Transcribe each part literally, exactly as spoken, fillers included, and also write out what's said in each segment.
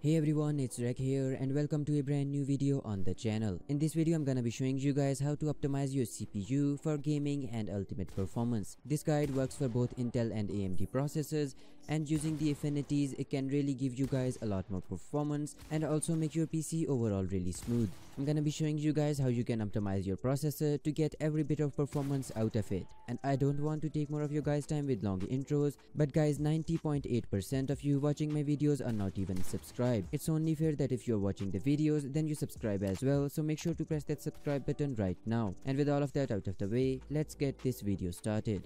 Hey everyone, it's Rek here and welcome to a brand new video on the channel. In this video, I'm gonna be showing you guys how to optimize your C P U for gaming and ultimate performance. This guide works for both Intel and A M D processors, and using the affinities, it can really give you guys a lot more performance and also make your P C overall really smooth. I'm gonna be showing you guys how you can optimize your processor to get every bit of performance out of it. And I don't want to take more of your guys' time with long intros, but guys, ninety point eight percent of you watching my videos are not even subscribed. It's only fair that if you're watching the videos, then you subscribe as well, so make sure to press that subscribe button right now. And with all of that out of the way, let's get this video started.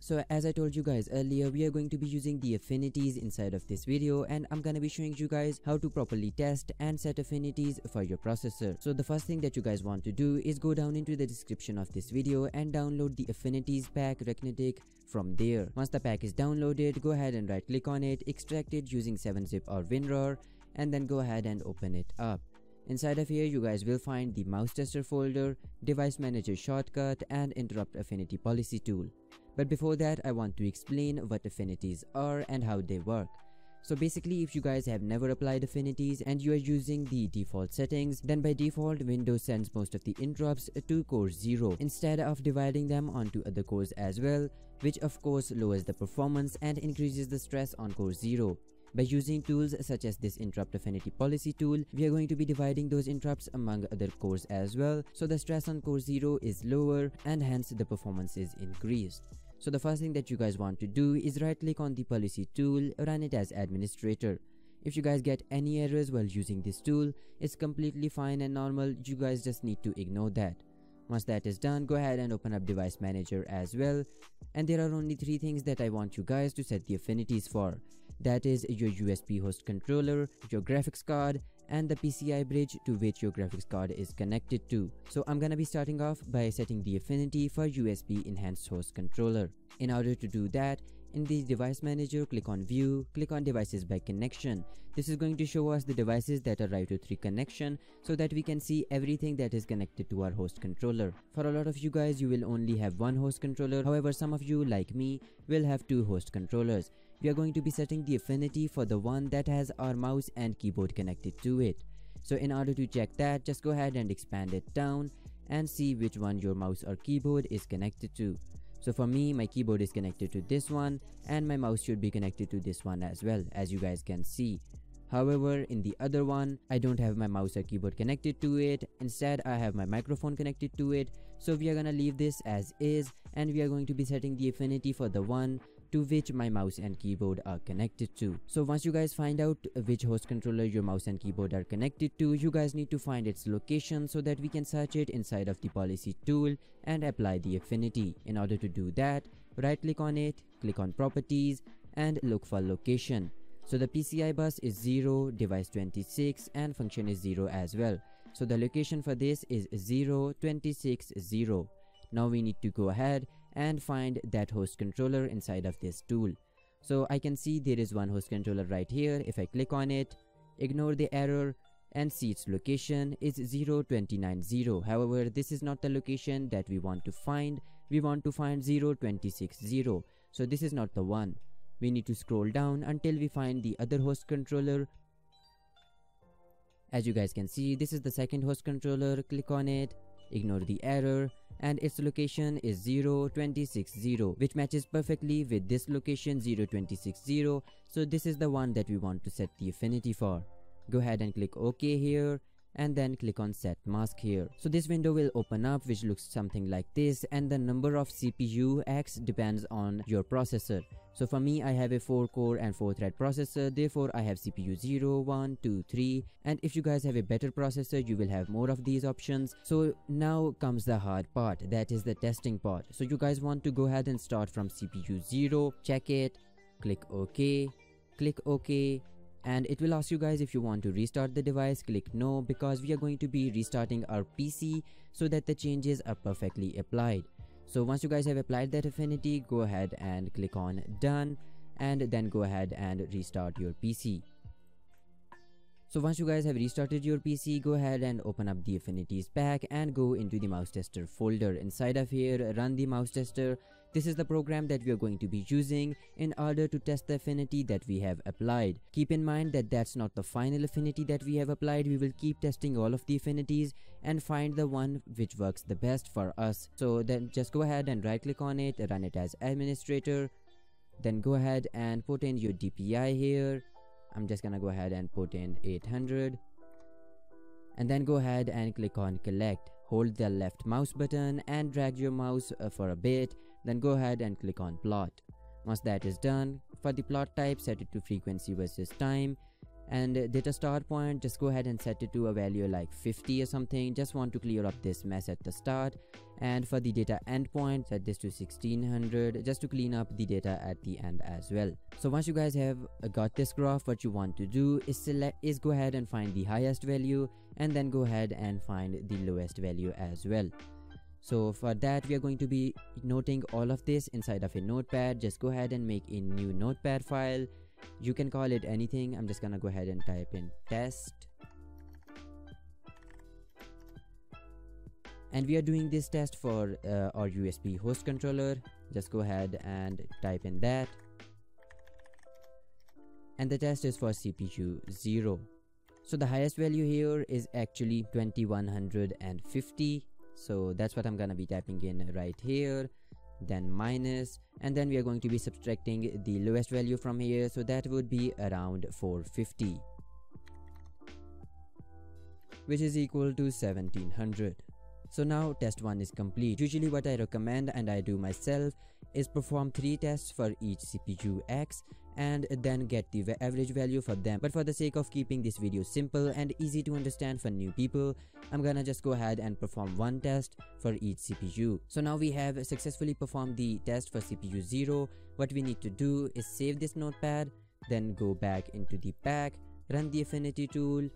So as I told you guys earlier, we are going to be using the affinities inside of this video, and I'm gonna be showing you guys how to properly test and set affinities for your processor. So the first thing that you guys want to do is go down into the description of this video and download the affinities pack Reknotic from there. Once the pack is downloaded, go ahead and right click on it, extract it using seven zip or WinRAR, and then go ahead and open it up. Inside of here, you guys will find the mouse tester folder, device manager shortcut, and interrupt affinity policy tool. But before that, I want to explain what affinities are and how they work. So basically, if you guys have never applied affinities and you are using the default settings, then by default, Windows sends most of the interrupts to core zero instead of dividing them onto other cores as well, which of course lowers the performance and increases the stress on core zero. By using tools such as this interrupt affinity policy tool, we are going to be dividing those interrupts among other cores as well, so the stress on core zero is lower and hence the performance is increased. So the first thing that you guys want to do is right click on the policy tool, run it as administrator. If you guys get any errors while using this tool, it's completely fine and normal, you guys just need to ignore that. Once that is done, go ahead and open up device manager as well, and there are only three things that I want you guys to set the affinities for. That is your U S B host controller, your graphics card, and the P C I bridge to which your graphics card is connected to. So I'm gonna be starting off by setting the affinity for U S B enhanced host controller. In order to do that, in the device manager, click on view, click on devices by connection. This is going to show us the devices that are I P three connection so that we can see everything that is connected to our host controller. For a lot of you guys, you will only have one host controller. However, some of you, like me, will have two host controllers. We are going to be setting the affinity for the one that has our mouse and keyboard connected to it. So in order to check that, just go ahead and expand it down and see which one your mouse or keyboard is connected to. So for me, my keyboard is connected to this one and my mouse should be connected to this one as well, as you guys can see. However, in the other one, I don't have my mouse or keyboard connected to it. Instead, I have my microphone connected to it. So we are gonna leave this as is, and we are going to be setting the affinity for the one to which my mouse and keyboard are connected to. So once you guys find out which host controller your mouse and keyboard are connected to, you guys need to find its location so that we can search it inside of the policy tool and apply the affinity. In order to do that, right click on it, click on properties, and look for location. So the P C I bus is zero, device twenty-six, and function is zero as well. So the location for this is zero, twenty-six, zero. Now we need to go ahead and find that host controller inside of this tool. So I can see there is one host controller right here. If I click on it, ignore the error and see its location is zero, twenty-nine, zero. However, this is not the location that we want to find. We want to find zero, twenty-six, zero. So this is not the one. We need to scroll down until we find the other host controller. As you guys can see, this is the second host controller. Click on it, ignore the error, and its location is zero, twenty-six, zero, which matches perfectly with this location zero, twenty-six, zero. So this is the one that we want to set the affinity for. Go ahead and click OK here, and then click on set mask here. So this window will open up, which looks something like this, and the number of C P U X depends on your processor. So for me, I have a four core and four thread processor, therefore I have C P U zero, one, two, three, and if you guys have a better processor, you will have more of these options. So now comes the hard part, that is the testing part. So you guys want to go ahead and start from C P U zero, check it, click OK, click OK, and it will ask you guys if you want to restart the device. Click no, because we are going to be restarting our P C so that the changes are perfectly applied. So once you guys have applied that affinity, go ahead and click on done, and then go ahead and restart your P C. So once you guys have restarted your P C, go ahead and open up the affinities pack and go into the mouse tester folder. Inside of here, run the mouse tester, This is the program that we are going to be using in order to test the affinity that we have applied. Keep in mind that that's not the final affinity that we have applied. We will keep testing all of the affinities and find the one which works the best for us. So then just go ahead and right click on it, run it as administrator. Then go ahead and put in your D P I here. I'm just gonna go ahead and put in eight hundred. And then go ahead and click on collect. Hold the left mouse button and drag your mouse uh, for a bit. Then go ahead and click on plot. Once that is done, for the plot type, set it to frequency versus time. And data start point, just go ahead and set it to a value like fifty or something. Just want to clear up this mess at the start. And for the data end point, set this to sixteen hundred just to clean up the data at the end as well. So once you guys have got this graph, what you want to do is select is go ahead and find the highest value and then go ahead and find the lowest value as well. So for that, we are going to be noting all of this inside of a notepad. Just go ahead and make a new notepad file. You can call it anything. I'm just gonna go ahead and type in test. And we are doing this test for uh, our U S B host controller. Just go ahead and type in that. And the test is for C P U zero. So the highest value here is actually twenty-one fifty. So that's what I'm gonna be typing in right here, then minus, and then we are going to be subtracting the lowest value from here, so that would be around four fifty, which is equal to seventeen hundred. So now test one is complete. Usually what I recommend, and I do myself, is perform three tests for each C P U X and then get the average value for them. But for the sake of keeping this video simple and easy to understand for new people, I'm gonna just go ahead and perform one test for each C P U. So now we have successfully performed the test for C P U zero. What we need to do is save this notepad, then go back into the pack, run the affinity tool,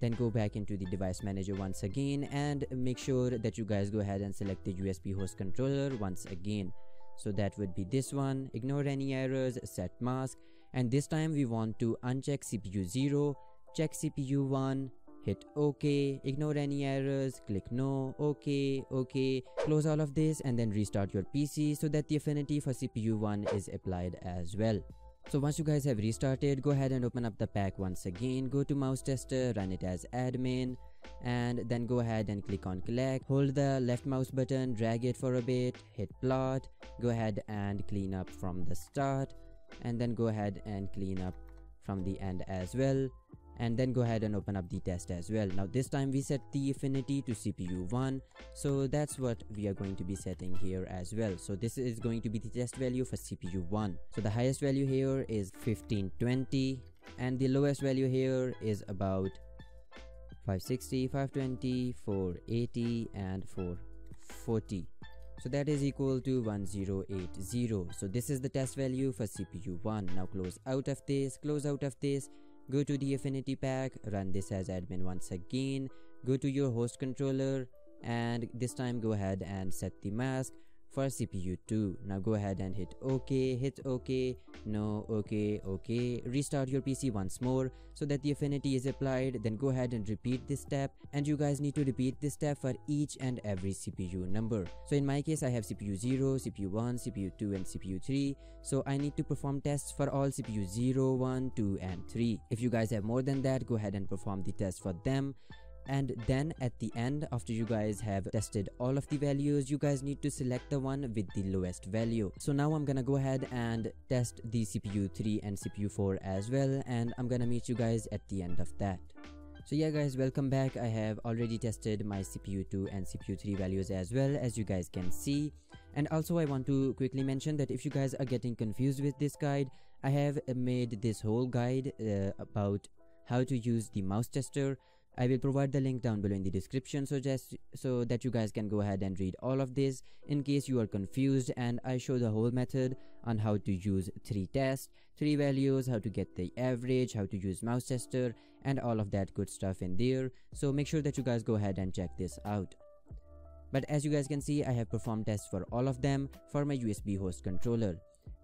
then go back into the device manager once again and make sure that you guys go ahead and select the U S B host controller once again. So that would be this one. Ignore any errors, set mask, and this time we want to uncheck C P U zero, check C P U one, hit OK, ignore any errors, click no, OK, OK, close all of this and then restart your P C so that the affinity for C P U one is applied as well. So once you guys have restarted, go ahead and open up the pack once again, go to mouse tester, run it as admin, and then go ahead and click on collect, hold the left mouse button, drag it for a bit, hit plot, go ahead and clean up from the start, and then go ahead and clean up from the end as well, and then go ahead and open up the test as well. Now this time we set the affinity to C P U one, so that's what we are going to be setting here as well. So this is going to be the test value for C P U one. So the highest value here is fifteen twenty and the lowest value here is about five sixty, five twenty, four eighty and four forty. So that is equal to ten eighty. So this is the test value for C P U one. Now close out of this, close out of this. Go to the affinity pack, run this as admin once again, go to your host controller and this time go ahead and set the mask for C P U two. Now go ahead and hit OK, hit OK, no, OK, OK, restart your P C once more so that the affinity is applied. Then go ahead and repeat this step, and you guys need to repeat this step for each and every C P U number. So in my case I have C P U zero, C P U one, C P U two and C P U three, so I need to perform tests for all C P U zero, one, two and three. If you guys have more than that, go ahead and perform the test for them. And then at the end, after you guys have tested all of the values, you guys need to select the one with the lowest value. So now I'm gonna go ahead and test the C P U three and C P U four as well, and I'm gonna meet you guys at the end of that. So yeah guys, welcome back. I have already tested my C P U two and C P U three values as well, as you guys can see. And also I want to quickly mention that if you guys are getting confused with this guide, I have made this whole guide uh, about how to use the mouse tester. I will provide the link down below in the description, so just so that you guys can go ahead and read all of this in case you are confused, and I show the whole method on how to use three tests, three values, how to get the average, how to use mouse tester and all of that good stuff in there. So make sure that you guys go ahead and check this out. But as you guys can see, I have performed tests for all of them for my U S B host controller.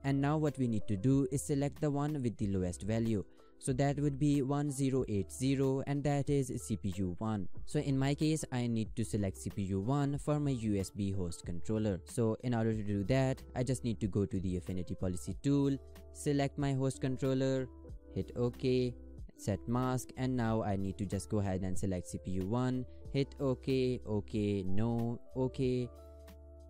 And now what we need to do is select the one with the lowest value. So that would be one thousand eighty, and that is C P U one. So in my case, I need to select C P U one for my U S B host controller. So in order to do that, I just need to go to the Affinity Policy tool, select my host controller, hit OK, set mask, and now I need to just go ahead and select C P U one, hit OK, OK, no, OK,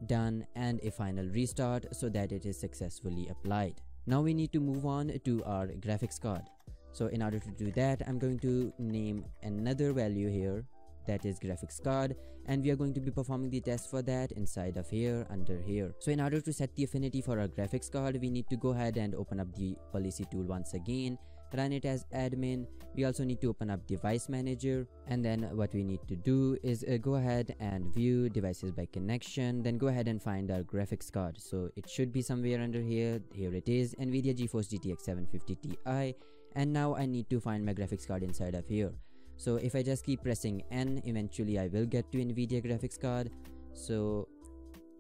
done, and a final restart so that it is successfully applied. Now we need to move on to our graphics card. So in order to do that, I'm going to name another value here, that is graphics card, and we are going to be performing the test for that inside of here, under here. So in order to set the affinity for our graphics card, we need to go ahead and open up the policy tool once again, run it as admin. We also need to open up device manager, and then what we need to do is uh, go ahead and view devices by connection, then go ahead and find our graphics card. So it should be somewhere under here. Here it is, NVIDIA GeForce G T X seven fifty T I, and now I need to find my graphics card inside of here. So if I just keep pressing N, eventually I will get to NVIDIA graphics card. So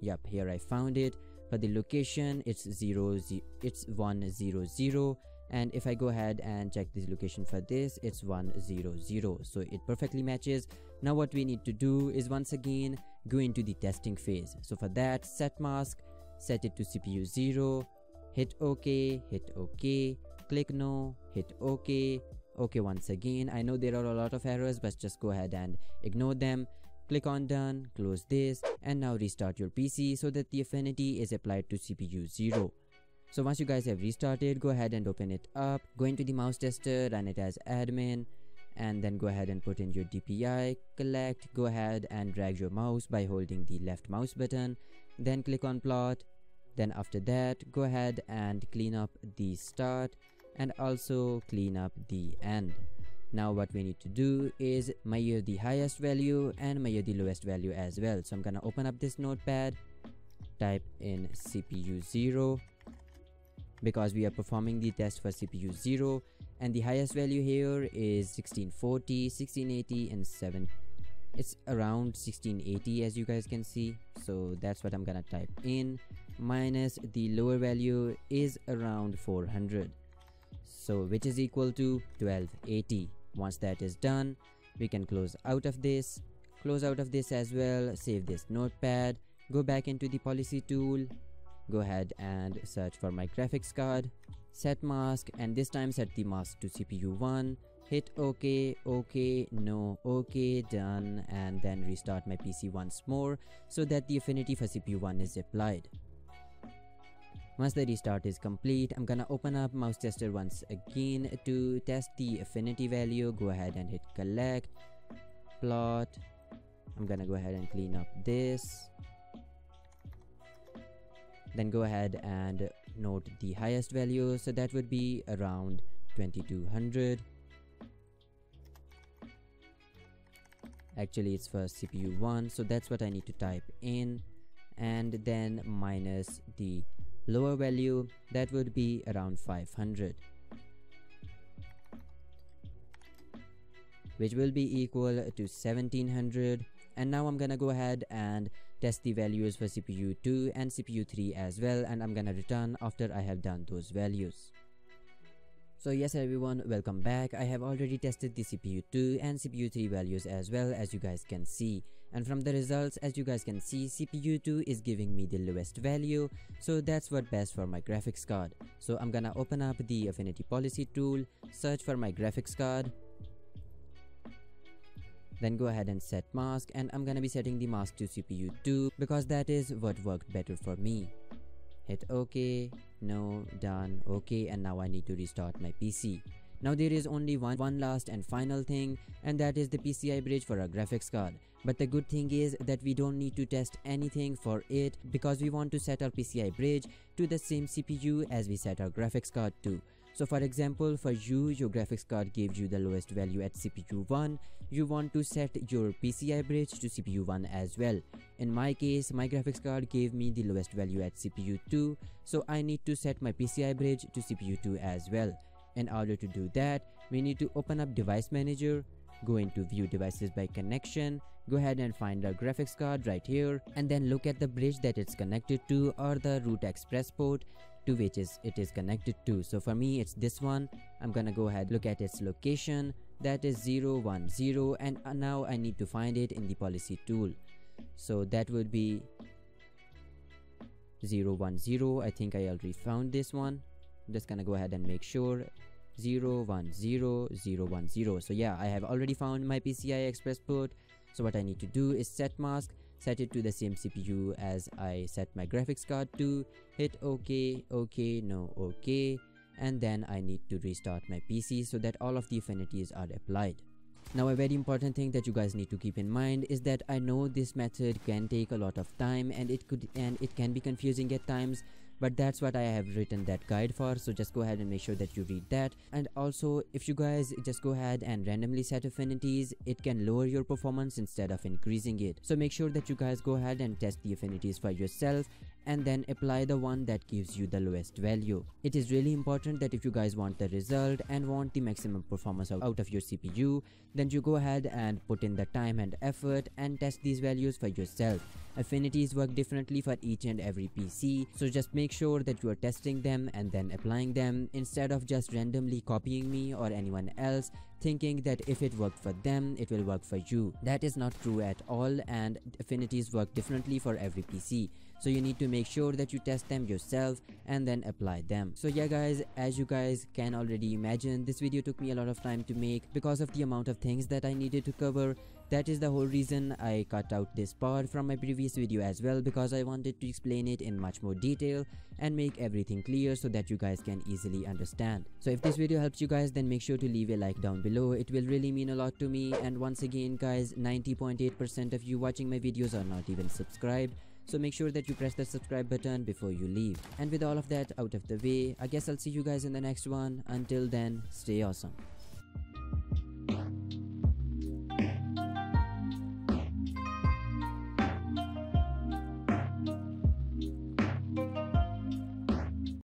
yep, here I found it, but the location, it's zero, it's one zero zero, and if I go ahead and check this location for this, it's one zero zero, so it perfectly matches. Now what we need to do is once again go into the testing phase. So for that, set mask, set it to C P U zero, hit OK, hit OK, click no, hit OK, OK once again. I know there are a lot of errors, but just go ahead and ignore them. Click on done, close this, and now restart your P C so that the affinity is applied to C P U zero. So once you guys have restarted, go ahead and open it up, go into the mouse tester, run it as admin, and then go ahead and put in your D P I, collect, go ahead and drag your mouse by holding the left mouse button, then click on plot. Then after that, go ahead and clean up the start and also clean up the end. Now what we need to do is measure the highest value and measure the lowest value as well. So I'm gonna open up this notepad, type in C P U zero, because we are performing the test for C P U zero, and the highest value here is sixteen forty, sixteen eighty, and seven. It's around sixteen eighty, as you guys can see, so that's what I'm gonna type in, minus the lower value is around four hundred, so which is equal to twelve eighty. Once that is done, we can close out of this, close out of this as well, save this notepad, go back into the policy tool, go ahead and search for my graphics card, set mask, and this time set the mask to C P U one, hit OK, OK, no, OK, done, and then restart my P C once more so that the affinity for C P U one is applied. Once the restart is complete, I'm gonna open up mouse tester once again to test the affinity value. Go ahead and hit collect, plot. I'm gonna go ahead and clean up this, then go ahead and note the highest value, so that would be around twenty-two hundred. Actually it's for C P U one, so that's what I need to type in, and then minus the lower value, that would be around five hundred, which will be equal to seventeen hundred. And now I'm gonna go ahead and test the values for C P U two and C P U three as well, and I'm gonna return after I have done those values. So yes everyone, welcome back. I have already tested the C P U two and C P U three values as well, as you guys can see, and from the results, as you guys can see, C P U two is giving me the lowest value, so that's what best for my graphics card. So I'm gonna open up the Affinity Policy tool, search for my graphics card, then go ahead and set mask, and I'm gonna be setting the mask to C P U two because that is what worked better for me. Hit OK, no, done, OK, and now I need to restart my P C. Now there is only one, one last and final thing, and that is the P C I bridge for our graphics card. But the good thing is that we don't need to test anything for it because we want to set our P C I bridge to the same C P U as we set our graphics card to. So for example, for you, your graphics card gave you the lowest value at C P U one, you want to set your P C I bridge to C P U one as well. In my case, my graphics card gave me the lowest value at C P U two, so I need to set my P C I bridge to C P U two as well. In order to do that, we need to open up device manager, go into view devices by connection, go ahead and find our graphics card right here, and then look at the bridge that it's connected to, or the root express port, to which is it is connected to. So for me it's this one. I'm gonna go ahead, look at its location, that is zero one zero, and now I need to find it in the policy tool. So that would be zero one zero. I think I already found this one. I'm just gonna go ahead and make sure. Zero one zero zero one zero. So yeah, I have already found my PCI Express port. So what I need to do is set mask, set it to the same C P U as I set my graphics card to, hit OK, OK, no, OK, and then I need to restart my P C so that all of the affinities are applied. Now a very important thing that you guys need to keep in mind is that I know this method can take a lot of time and it could and it can be confusing at times, but that's what I have written that guide for, so just go ahead and make sure that you read that. And also, if you guys just go ahead and randomly set affinities, it can lower your performance instead of increasing it. So make sure that you guys go ahead and test the affinities for yourself and then apply the one that gives you the lowest value. It is really important that if you guys want the result and want the maximum performance out of your C P U, then you go ahead and put in the time and effort and test these values for yourself. Affinities work differently for each and every P C, so just make sure that you are testing them and then applying them instead of just randomly copying me or anyone else, thinking that if it worked for them, it will work for you. That is not true at all, and affinities work differently for every P C, so you need to make sure that you test them yourself and then apply them. So yeah guys, as you guys can already imagine, this video took me a lot of time to make because of the amount of things that I needed to cover. That is the whole reason I cut out this part from my previous video as well, because I wanted to explain it in much more detail and make everything clear so that you guys can easily understand. So if this video helps you guys, then make sure to leave a like down below. It will really mean a lot to me. And once again guys, ninety point eight percent of you watching my videos are not even subscribed, so make sure that you press the subscribe button before you leave. And with all of that out of the way, I guess I'll see you guys in the next one. Until then, stay awesome.